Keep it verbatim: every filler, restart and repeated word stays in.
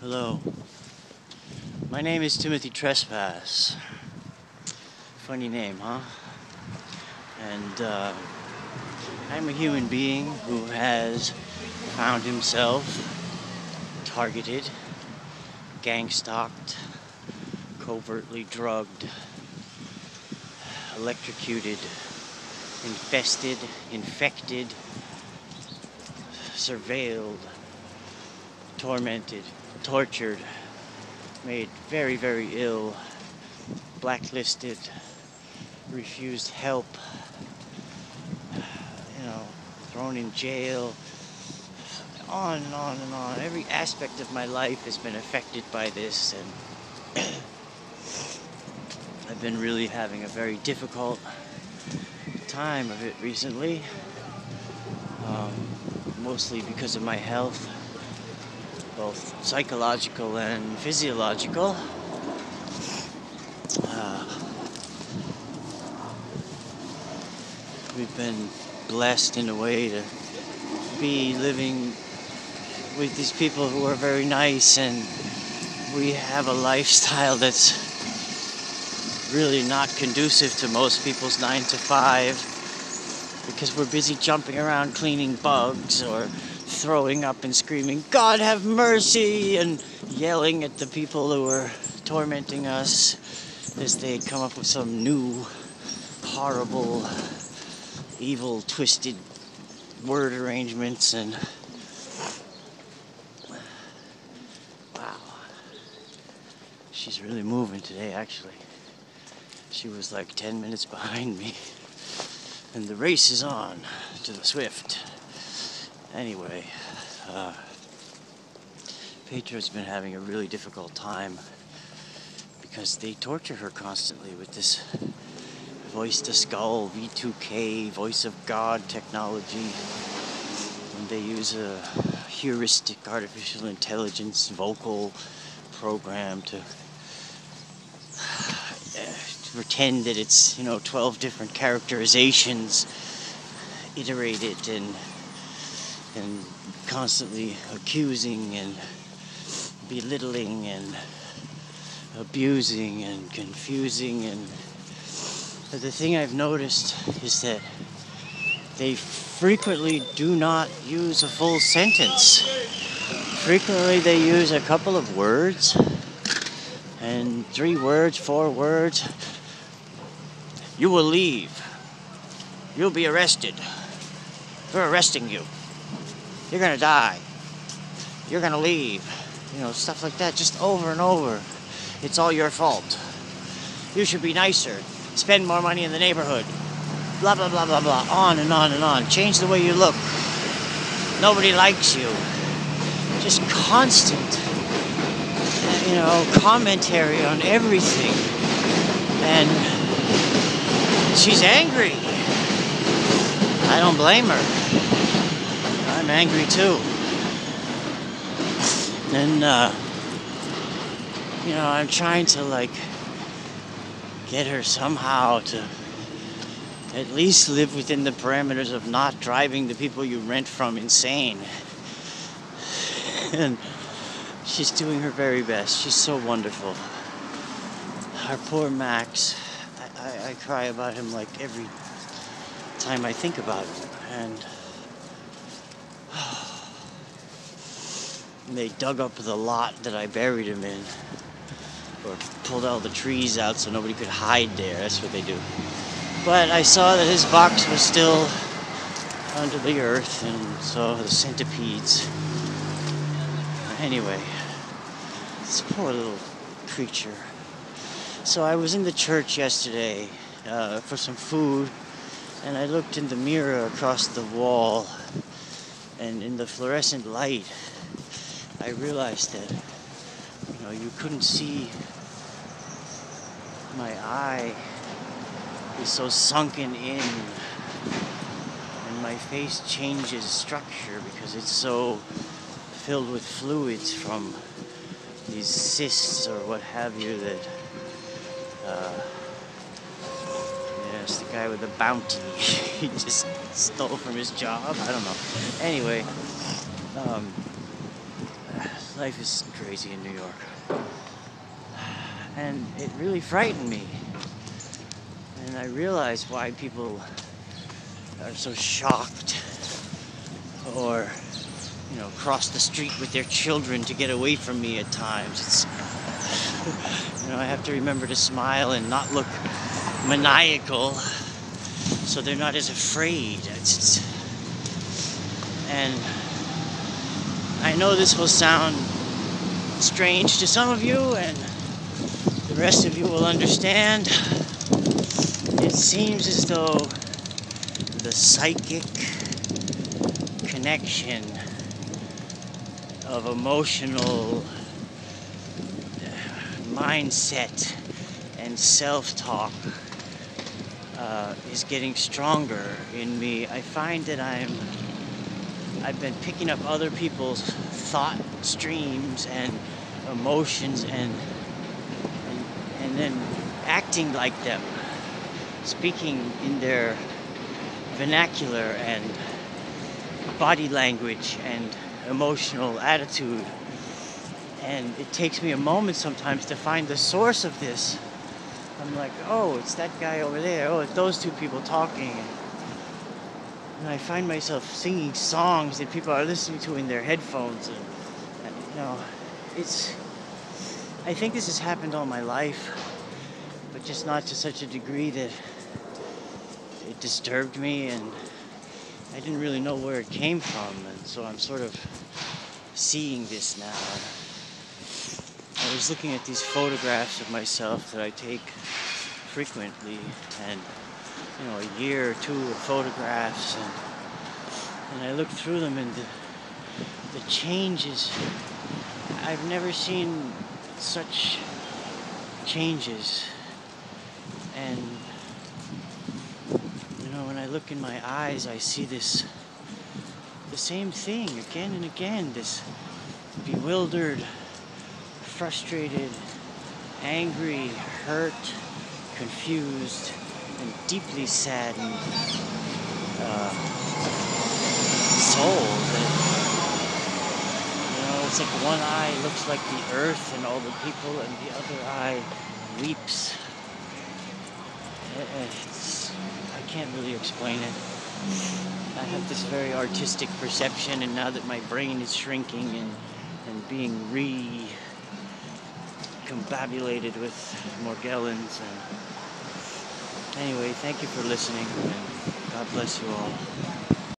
Hello. My name is Timothy Trespass. Funny name, huh? And uh, I'm a human being who has found himself targeted, gang-stalked, covertly drugged, electrocuted, infested, infected, surveilled, tormented, tortured, made very, very ill, blacklisted, refused help, you know, thrown in jail, on and on and on. Every aspect of my life has been affected by this, and I've been really having a very difficult time of it recently, um, mostly because of my health, both psychological and physiological. Uh, we've been blessed in a way to be living with these people who are very nice, and we have a lifestyle that's really not conducive to most people's nine to five, because we're busy jumping around cleaning bugs or throwing up and screaming, "God have mercy," and yelling at the people who are tormenting us as they come up with some new horrible, evil, twisted word arrangements. And wow, she's really moving today. Actually, she was like ten minutes behind me, and the race is on to the swift. Anyway, uh, Petra's been having a really difficult time because they torture her constantly with this voice to skull, V two K, voice of God technology. And they use a heuristic artificial intelligence vocal program to pretend that it's, you know, twelve different characterizations iterated and and constantly accusing and belittling and abusing and confusing. And but the thing I've noticed is that they frequently do not use a full sentence. Frequently they use a couple of words, and three words, four words. "You will leave. You'll be arrested. We're arresting you. You're gonna die. You're gonna leave." You know, stuff like that, just over and over. "It's all your fault. You should be nicer. Spend more money in the neighborhood. Blah, blah, blah, blah, blah." On and on and on. "Change the way you look. Nobody likes you." Just constant, you know, commentary on everything. And she's angry. I don't blame her. I'm angry too. And, uh, you know, I'm trying to, like, get her somehow to at least live within the parameters of not driving the people you rent from insane. And she's doing her very best. She's so wonderful. Our poor Max. I, I, I cry about him, like, every time I think about him. And And they dug up the lot that I buried him in, or pulled all the trees out so nobody could hide there. That's what they do. But I saw that his box was still under the earth, and so the centipedes. Anyway, this poor little creature. So I was in the church yesterday uh, for some food, and I looked in the mirror across the wall, and in the fluorescent light, I realized that, you know, you couldn't see. My eye is so sunken in, and my face changes structure because it's so filled with fluids from these cysts or what have you that, uh, yes, the guy with the bounty, he just stole from his job. I don't know. Anyway, um... Life is crazy in New York. And it really frightened me. And I realized why people are so shocked or, you know, cross the street with their children to get away from me at times. It's, you know, I have to remember to smile and not look maniacal so they're not as afraid. It's, it's, and I know this will sound strange to some of you, and the rest of you will understand. It seems as though the psychic connection of emotional mindset and self-talk uh, is getting stronger in me. I find that I'm I've been picking up other people's thought streams and emotions and, and and then acting like them, speaking in their vernacular and body language and emotional attitude. And it takes me a moment sometimes to find the source of this. I'm like, oh, it's that guy over there. Oh, it's those two people talking. And I find myself singing songs that people are listening to in their headphones. And, and you know, it's, I think this has happened all my life, but just not to such a degree that it disturbed me, and I didn't really know where it came from. And so I'm sort of seeing this now. I was looking at these photographs of myself that I take frequently, and you know, a year or two of photographs, and, and I looked through them, and the, the changes, I've never seen such changes. And, you know, when I look in my eyes, I see this, the same thing again and again, this bewildered, frustrated, angry, hurt, confused, and deeply saddened uh, soul. That, you know, it's like one eye looks like the earth and all the people, and the other eye weeps. It's, I can't really explain it. I have this very artistic perception, and now that my brain is shrinking and, and being re-combobulated with Morgellons and... Anyway, thank you for listening, and God bless you all.